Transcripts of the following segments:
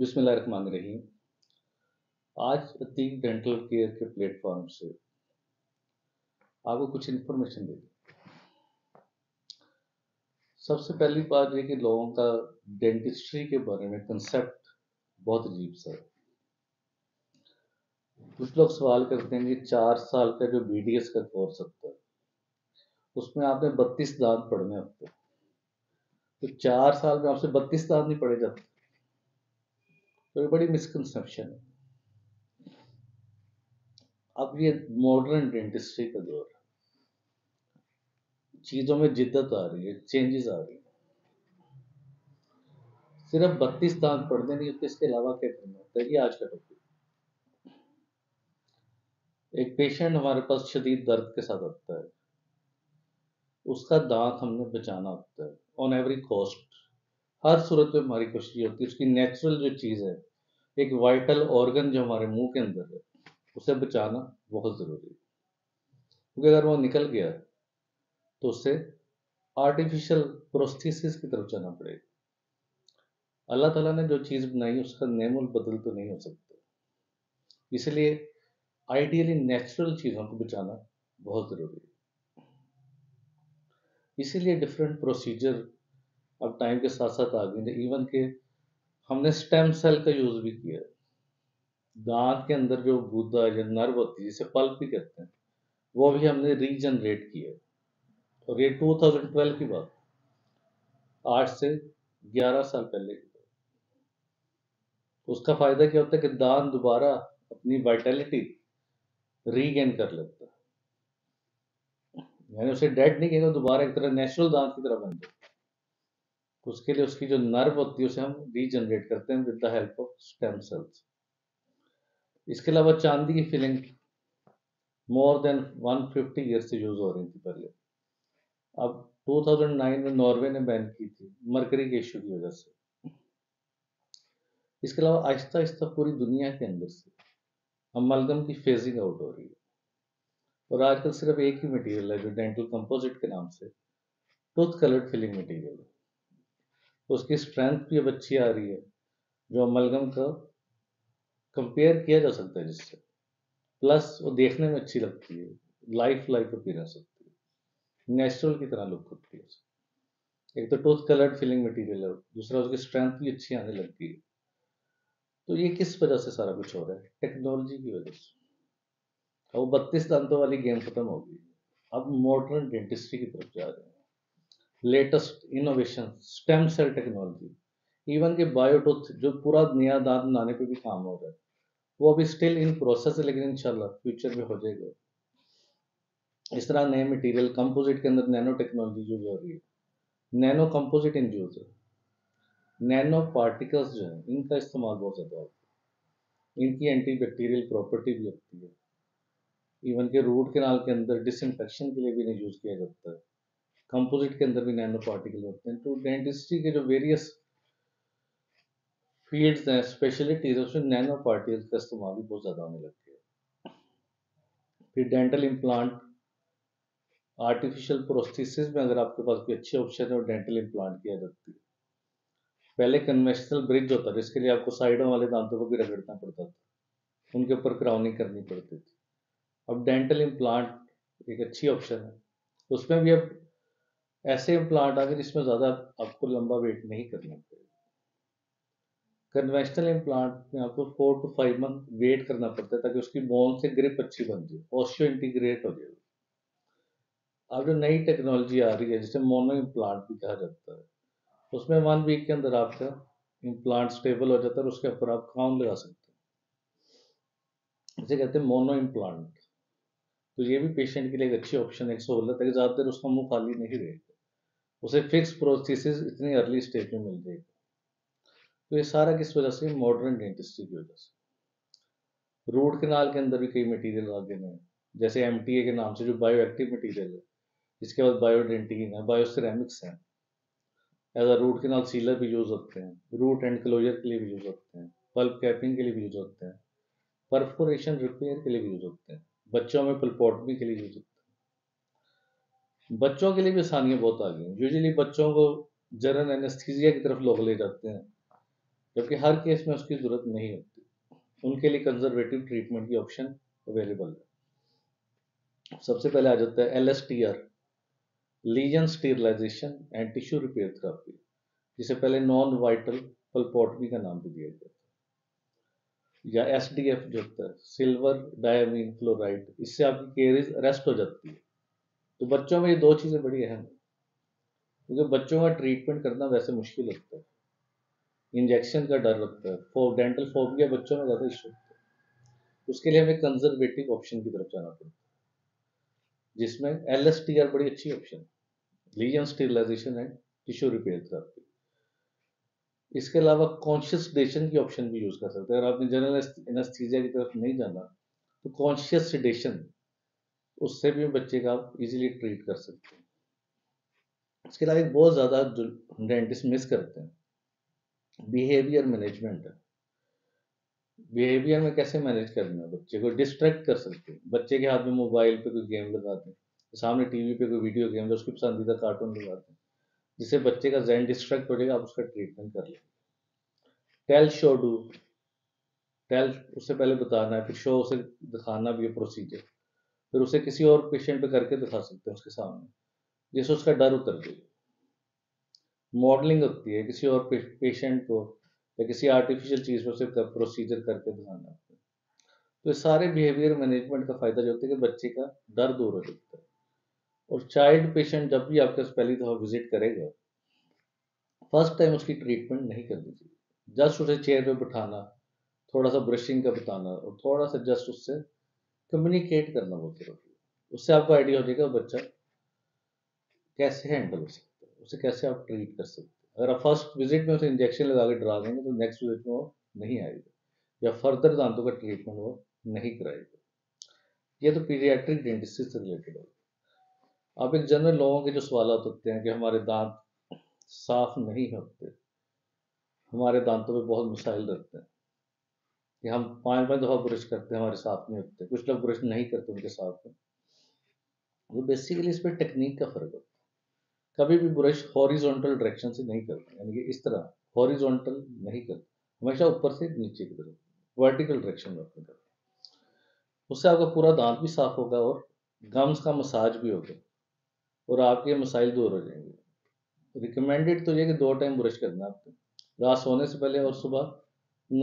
बिस्मिल्लाहिर्रहमानिर्रहीम। आज Atiq dental care के प्लेटफॉर्म से आपको कुछ इन्फॉर्मेशन देंगे। सबसे पहली बात यह कि लोगों का डेंटिस्ट्री के बारे में कंसेप्ट बहुत अजीब सा है। कुछ लोग सवाल करते हैं कि 4 साल का जो BDS का कोर्स होता है उसमें आपने 32 दांत पढ़ने होते हैं, तो 4 साल में आपसे 32 दांत नहीं पढ़े जाते, तो ये बड़ी मिसकंसेप्शन है। अब ये मॉडर्न डेंटिस्ट्री का दौर है, चीज़ों में जिद्दत आ रही है, चेंजेस आ रही है। सिर्फ 32 दांत पढ़ देने के इसके अलावा क्या करना होता है, ये आज का टॉपिक। एक पेशेंट हमारे पास शदीद दर्द के साथ आता है, उसका दांत हमने बचाना होता है ऑन एवरी कॉस्ट। हर सूरत में हमारी कोशिश ये होती है उसकी नेचुरल जो चीज़ है, एक वाइटल ऑर्गन जो हमारे मुंह के अंदर है, उसे बचाना बहुत ज़रूरी है, क्योंकि अगर वो निकल गया तो उससे आर्टिफिशियल प्रोस्थेसिस की तरफ जाना पड़ेगा। अल्लाह ताला ने जो चीज़ बनाई उसका नेमुल बदल तो नहीं हो सकता, इसलिए आइडियली नेचुरल चीज़ों को बचाना बहुत ज़रूरी है। इसीलिए डिफरेंट प्रोसीजर अब टाइम के साथ साथ आ गए। इवन के हमने स्टेम सेल का यूज़ भी किया। दांत के अंदर जो गुदा या नर्व होती है जिसे पल्प भी कहते हैं, वो भी हमने रीजनरेट किया, और ये 2012 की बात, 8 से 11 साल पहले की बात। उसका फ़ायदा क्या होता है कि दांत दोबारा अपनी वाइटैलिटी रीगेन कर लेता है, यानी उसे डेड नहीं कहता, दोबारा एक तरह नेचुरल दांत की तरह बन जाता है। उसके लिए उसकी जो नर्व होती है उसे हम रीजनरेट करते हैं with the help of stem cells. इसके अलावा चांदी की फिलिंग मोर देन 150 ईयर्स से यूज़ हो रही थी पहले, अब 2009 में नॉर्वे ने बैन की थी मरकरी के इशू की वजह से। इसके अलावा आहिस्ता आहिस्ता पूरी दुनिया के अंदर से अमलगम की फेजिंग आउट हो रही है, और आजकल सिर्फ एक ही मटीरियल है जो डेंटल कंपोजिट के नाम से टूथ कलर्ड फिलिंग मटीरियल है। उसकी स्ट्रेंथ भी अब अच्छी आ रही है, जो अमलगम का कंपेयर किया जा सकता है जिससे, प्लस वो देखने में अच्छी लगती है, लाइफ अपीयरेंस होती है, नेचुरल की तरह लुक होती है। एक तो टूथ कलर्ड फिलिंग मटेरियल है, दूसरा उसकी स्ट्रेंथ भी अच्छी आने लगती है। तो ये किस वजह से सारा कुछ हो रहा है, टेक्नोलॉजी की वजह से। अब 32 दांतों वाली गेम खत्म हो गई, अब मॉडर्न डेंटिस्ट्री की तरफ जा रहे हैं। Latest innovation stem cell technology, even के बायोटूथ जो पूरा नया दांत बनाने पे भी काम हो रहा है, वो अभी स्टिल इन प्रोसेस है, लेकिन इंशाल्लाह फ्यूचर में हो जाएगा। इस तरह नए मटेरियल कंपोजिट के अंदर नैनो टेक्नोलॉजी यूज हो रही है, नैनो कंपोजिट इन यूज है, नैनो पार्टिकल्स जो हैं इनका इस्तेमाल बहुत ज़्यादा होता है। इनकी एंटी बैक्टीरियल प्रॉपर्टी भी होती है, इवन के रूट कैनाल के अंदर डिसइंफेक्शन के लिए भी इन्हें यूज़ किया जाता है। कंपोजिट के अंदर भी नैनो पार्टिकल होते हैं। तो डेंटिस्ट्री के जो वेरियस फील्ड्स हैं, स्पेशलिटीज, उसमें नैनो पार्टिकल का इस्तेमाल भी बहुत ज़्यादा होने लग गया। फिर डेंटल इम्प्लांट, आर्टिफिशियल प्रोस्थेसिस में अगर आपके पास कोई अच्छे ऑप्शन है, और डेंटल इम्प्लांट किया जाती है। पहले कन्वेंशनल ब्रिज होता था, जिसके लिए आपको साइडों वाले दांतों को भी रगड़ना पड़ता था, उनके ऊपर क्राउनिंग करनी पड़ती थी। अब डेंटल इम्प्लांट एक अच्छी ऑप्शन है, उसमें भी अब ऐसे इम्प्लांट आ गए जिसमें ज़्यादा आपको लंबा वेट नहीं करना पड़ेगा। कन्वेंशनल इम्प्लांट में आपको 4 to 5 मंथ वेट करना पड़ता है ताकि उसकी बोन से ग्रिप अच्छी बन जाए, ऑस्टियो इंटीग्रेट हो जाए। अब जो नई टेक्नोलॉजी आ रही है जिसे मोनो इम्प्लांट भी कहा जाता है, उसमें 1 वीक के अंदर आपका इम्प्लांट स्टेबल हो जाता है और उसके ऊपर आप क्राउन लगा सकते हैं, इसे कहते हैं मोनो इम्प्लांट। तो ये भी पेशेंट के लिए एक अच्छी ऑप्शन है, एक सहूलत है कि ज़्यादातर उसका मुंह खाली नहीं रहेगा, उसे फिक्स प्रोस्थेसिस इतनी अर्ली स्टेज में मिल जाएगा। तो ये सारा किस वजह से, मॉडर्न डेंटिस्ट्री की वजह से। रूट कैनाल के अंदर भी कई मटेरियल आ गए हैं, जैसे MTA के नाम से जो बायो एक्टिव मटीरियल है, इसके बाद बायोडेंटिन है, बायोसेरेमिक्स हैं, एज रूट कैनाल सीलर भी यूज़ होते हैं, रूट एंड क्लोजर के लिए भी यूज़ होते हैं, पल्प कैपिंग के लिए भी यूज़ होते हैं, परफोरेशन रिपेयर के लिए भी यूज़ होते हैं, बच्चों में पल्पोटमी के लिए यूज होता है। बच्चों के लिए भी आसानियाँ बहुत आ गई हैं। यूजली बच्चों को जनरल एनेस्थीजिया की तरफ लोग ले जाते हैं, जबकि हर केस में उसकी जरूरत नहीं होती। उनके लिए कंजर्वेटिव ट्रीटमेंट की ऑप्शन अवेलेबल है। सबसे पहले आ जाता है LSTR, lesion sterilisation and tissue repair therapy, जिसे पहले नॉन वाइटल पल्पोटमी का नाम भी दिया गया था, या SDF जो होता है सिल्वर डायमीन फ्लोराइड, इससे आपकी कैरीज अरेस्ट हो जाती है। तो बच्चों में ये दो चीज़ें बड़ी अहम है, क्योंकि बच्चों का ट्रीटमेंट करना वैसे मुश्किल लगता है, इंजेक्शन का डर लगता है, डेंटल फोबिया बच्चों में ज़्यादा इशू होता है। उसके लिए हमें कंजर्वेटिव ऑप्शन की तरफ जाना पड़ता है, जिसमें LSTR बड़ी अच्छी ऑप्शन है, lesion sterilisation and tissue repair therapy. इसके अलावा कॉन्शियस सेडेशन की ऑप्शन भी यूज़ कर सकते हैं। अगर आपने जनरल एनेस्थीसिया की तरफ नहीं जाना तो कॉन्शियस सेडेशन, उससे भी बच्चे का आप इजीली ट्रीट कर सकते हैं। इसके अलावा एक बहुत ज़्यादा डेंटिस्ट मिस करते हैं, बिहेवियर मैनेजमेंट है। बिहेवियर में कैसे मैनेज करना है, बच्चे को डिस्ट्रैक्ट कर सकते हैं। बच्चे के हाथ में मोबाइल पे कोई गेम लगाते हैं, सामने टीवी पे कोई वीडियो गेम उसकी पसंदीदा कार्टून लगाते हैं, जिससे बच्चे का जहन डिस्ट्रैक्ट हो जाएगा, आप उसका ट्रीटमेंट कर लेंगे। टेल शो डू, टेल उससे पहले बताना है, फिर शो उसे दिखाना भी है प्रोसीजर, फिर उसे किसी और पेशेंट पे करके दिखा सकते हैं उसके सामने, जिससे उसका डर उतर जाएगा। मॉडलिंग होती है, किसी और पेशेंट को या किसी आर्टिफिशियल चीज़ पर उसे प्रोसीजर करके दिखाना है। तो सारे बिहेवियर मैनेजमेंट का फायदा जो होता है कि बच्चे का डर दूर हो जाता है, और चाइल्ड पेशेंट जब भी आपके पहली दफा विजिट करेगा, फर्स्ट टाइम उसकी ट्रीटमेंट नहीं करनी चाहिए। जस्ट उसे चेयर पे बिठाना, थोड़ा सा ब्रशिंग का बताना और थोड़ा सा जस्ट उससे कम्युनिकेट करना बहुत जरूरी है। उससे आपको आइडिया हो जाएगा बच्चा कैसे हैंडल हो सकता है, उसे कैसे आप ट्रीट कर सकते हैं। अगर आप फर्स्ट विजिट में उसे इंजेक्शन लगा के डरा देंगे तो नेक्स्ट विजिट में वो नहीं आएगा या फर्दर दांतों का ट्रीटमेंट वो नहीं कराएगा। ये तो पीडियाट्रिक डेंटिस्ट्री से रिलेटेड है। अब एक जनरल लोगों के जो सवाल होते हैं कि हमारे दांत साफ नहीं होते, हमारे दांतों पे बहुत मसाइल रहते हैं कि हम 5-5 दफ़ा ब्रश करते हैं हमारे साफ नहीं होते, कुछ लोग ब्रश नहीं करते उनके साफ में। वो बेसिकली इस पर टेक्निक का फर्क होता है। कभी भी ब्रश हॉरिजॉन्टल डायरेक्शन से नहीं करते, यानी कि इस तरह हॉरिजॉन्टल नहीं करते, हमेशा ऊपर से नीचे की तरफ वर्टिकल डायरेक्शन में करते हैं। उससे आपका पूरा दांत भी साफ होगा और गम्स का मसाज भी होगा और आपके मसाइल दूर हो जाएंगे। रिकमेंडेड तो ये कि 2 टाइम ब्रश करना है आपको, रात सोने से पहले और सुबह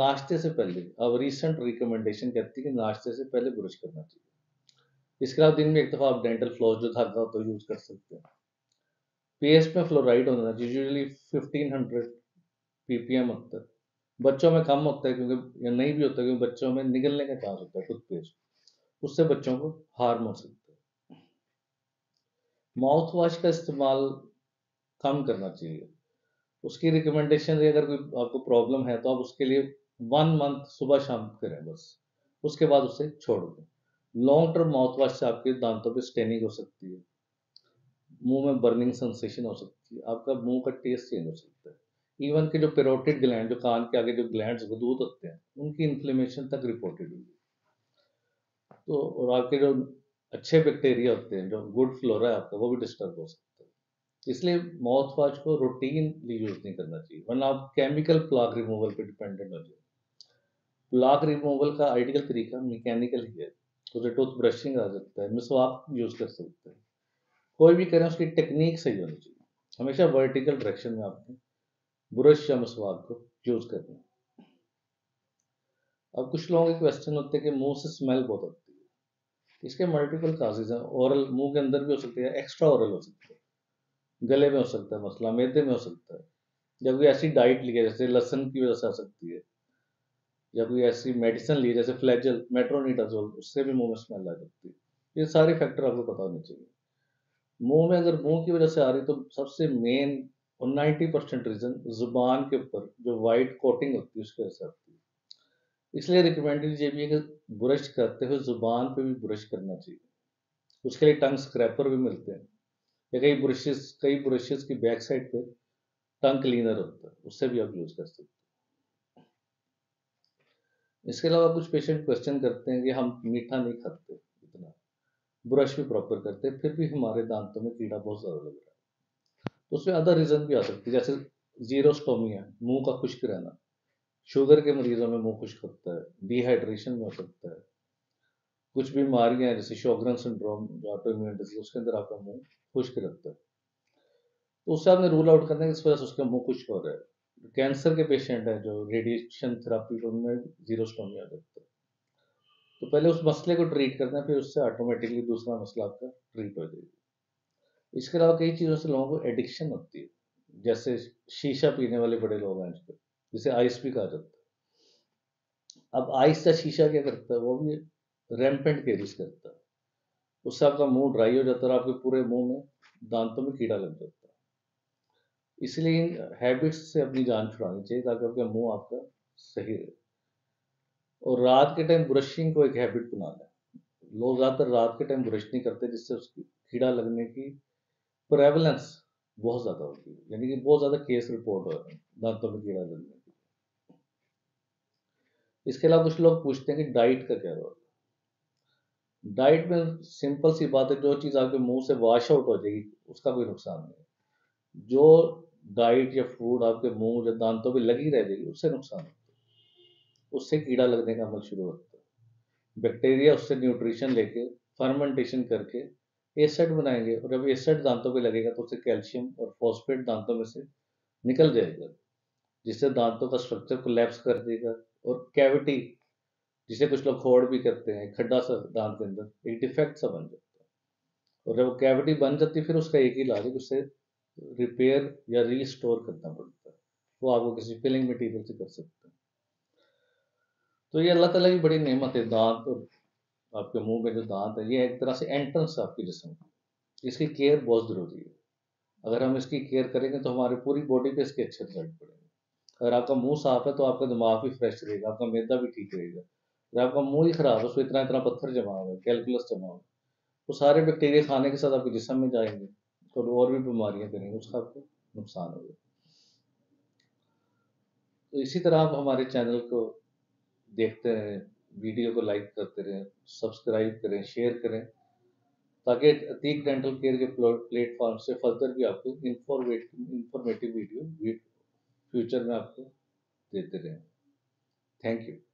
नाश्ते से पहले। अब रिसेंट रिकमेंडेशन कहती है कि नाश्ते से पहले ब्रश करना चाहिए। इसके अलावा दिन में एक दफ़ा आप डेंटल फ्लॉस जो धागा होता है यूज़ कर सकते हैं। पेस्ट में फ्लोराइड होना चाहिए, यूजली 1500 PPM होता है, बच्चों में कम होता है क्योंकि, या नहीं भी होता क्योंकि बच्चों में निगलने का चांस होता है टूथपेस्ट, उससे बच्चों को हार्म हो सकता है। माउथ वॉश का इस्तेमाल कम करना चाहिए। उसकी रिकमेंडेशन है अगर कोई आपको प्रॉब्लम है तो आप उसके लिए 1 मंथ सुबह शाम करें बस, उसके बाद उसे छोड़ दें। लॉन्ग टर्म माउथ वॉश से आपके दांतों पे स्टेनिंग हो सकती है, मुंह में बर्निंग सेंसेशन हो सकती है, आपका मुंह का टेस्ट चेंज हो सकता है। इवन के जो पेरोटिड ग्लैंड, जो कान के आगे जो ग्लैंड गदूद होते हैं, उनकी इन्फ्लेमेशन तक रिपोर्टेड हुई। तो और आपके जो अच्छे बैक्टीरिया होते हैं, जो गुड फ्लोरा है आपका, वो भी डिस्टर्ब हो सकता है। इसलिए माउथ वॉश को रूटीनली यूज़ नहीं करना चाहिए, वरना आप केमिकल प्लाक रिमूवल पे डिपेंडेंट हो जाए। प्लाक रिमूवल का आइडियल तरीका मैकेनिकल ही है, तो टूथ ब्रशिंग आ सकता है, मिसवाक यूज़ कर सकते हैं, कोई भी करें उसकी टेक्निक सही होनी चाहिए। हमेशा वर्टिकल डायरेक्शन में आपने ब्रश या मिसवाक को यूज़ करना है। अब कुछ लोगों के क्वेश्चन होते हैं कि मुँह से स्मेल बहुत होती है। इसके मल्टीपल काजेज हैं, औरल मुंह के अंदर भी हो सकती है, एक्स्ट्रा औरल हो सकता है, गले में हो सकता है मसला, मैदे में हो सकता है, या कोई ऐसी डाइट ली है जैसे लहसुन की वजह से आ सकती है, या कोई ऐसी मेडिसिन ली है जैसे फ्लैजल, मेट्रोनिडाजोल, उससे भी मुंह में स्मेल आ सकती है। ये सारे फैक्टर आपको पता होने चाहिए। मुंह में अगर मुंह की वजह से आ रही तो सबसे मेन और 90% रीज़न जुबान के ऊपर जो वाइट कोटिंग होती है उसकी वजह से आती है। इसलिए रिकमेंडेड ये भी है कि ब्रश करते हुए ज़ुबान पे भी ब्रश करना चाहिए। उसके लिए टंग स्क्रैपर भी मिलते हैं, या कई ब्रशेस की बैक साइड पे टंग क्लीनर होता है, उससे भी आप यूज़ कर सकते हैं। इसके अलावा कुछ पेशेंट क्वेश्चन करते हैं कि हम मीठा नहीं खाते इतना, ब्रश भी प्रॉपर करते हैं, फिर भी हमारे दांतों में कीड़ा बहुत ज़्यादा लग रहा है। तो उसमें अदर रीज़न भी आ सकती है, जैसे जीरोस्टोमिया, मुँह का खुश्क रहना, शुगर के मरीजों में मुंह खुश्क होता है, डिहाइड्रेशन में हो सकता है, कुछ बीमारियां हैं जैसे शोग्रेन सिंड्रोम जो ऑटोइम्यून डिजीज उसके अंदर आपका मुंह खुश्क रखता है, तो उससे आपने रूल आउट करना है इस वजह से उसका मुंह खुश्क हो रहा है। कैंसर के पेशेंट हैं जो रेडिएशन थेरापी उनमें जीरोस्टोमी आ जाता है, तो पहले उस मसले को ट्रीट करना है, फिर उससे ऑटोमेटिकली दूसरा मसला आपका ट्रीट हो जाएगा। इसके अलावा कई चीज़ों से लोगों को एडिक्शन होती है, जैसे शीशा पीने वाले बड़े लोग हैं आजकल, जिसे आइस भी कहा जाता है। अब आइस का शीशा क्या करता है, वो भी रैम्पेंट कैरीज करता है, उससे आपका मुंह ड्राई हो जाता है और आपके पूरे मुंह में दांतों में कीड़ा लग जाता है। इसलिए इन हैबिट्स से अपनी जान छुड़ानी चाहिए ताकि आपका मुंह आपका सही रहे। और रात के टाइम ब्रशिंग को एक हैबिट बना लें। लोग ज़्यादातर रात के टाइम ब्रश नहीं करते, जिससे उसकी कीड़ा लगने की प्रेवलेंस बहुत ज़्यादा होती है, यानी कि बहुत ज़्यादा केस रिपोर्ट हो रहे हैं दांतों में कीड़ा लगने की। इसके अलावा कुछ लोग पूछते हैं कि डाइट का क्या रोल है। डाइट में सिंपल सी बात है, जो चीज़ आपके मुँह से वाश आउट हो जाएगी उसका कोई नुकसान नहीं है। जो डाइट या फूड आपके मुँह या दांतों पर लगी रह जाएगी उससे नुकसान है, उससे कीड़ा लगने का अमल शुरू होता है। बैक्टीरिया उससे न्यूट्रिशन लेके फर्मेंटेशन करके एसिड बनाएंगे, और जब एसिड दांतों पे लगेगा तो उससे कैल्शियम और फॉस्फेट दांतों में से निकल जाएगा, जिससे दांतों का स्ट्रक्चर कोलैप्स कर देगा। और कैविटी, जिसे कुछ लोग खोड़ भी करते हैं, खड्डा सा दांत के अंदर एक डिफेक्ट सा बन जाता है, और जब कैविटी बन जाती है फिर उसका एक ही इलाज है, उससे रिपेयर या रिस्टोर करना पड़ता है, वो आपको किसी फिलिंग मटीरियल से कर सकते हैं। तो ये अल्लाह ताला की बड़ी नेमत है, दांत और आपके मुंह में जो दांत है ये एक तरह से एंट्रेंस है आपके जिस्म की। इसकी केयर बहुत ज़रूरी है, अगर हम इसकी केयर करेंगे तो हमारे पूरी बॉडी पे इसके अच्छे रिजल्ट पड़ेंगे। अगर आपका मुंह साफ है तो आपका दिमाग भी फ्रेश रहेगा, आपका मैदा भी ठीक रहेगा। अगर आपका मुंह ही ख़राब है, उसमें इतना इतना पत्थर जमा हुआ है, कैलकुलस जमा हुआ है, वो सारे बैक्टीरिया खाने के साथ आपके जिस्म में जाएंगे और भी बीमारियाँ करेंगे, उसका आपको नुकसान होगा। तो इसी तरह आप हमारे चैनल को देखते रहें, वीडियो को लाइक करते रहें, सब्सक्राइब करें, शेयर करें, ताकि अतीक डेंटल केयर के प्लेटफॉर्म से फर्दर भी आपको इंफॉर्मेटिव वीडियो फ्यूचर में आपको देते रहें। Thank you.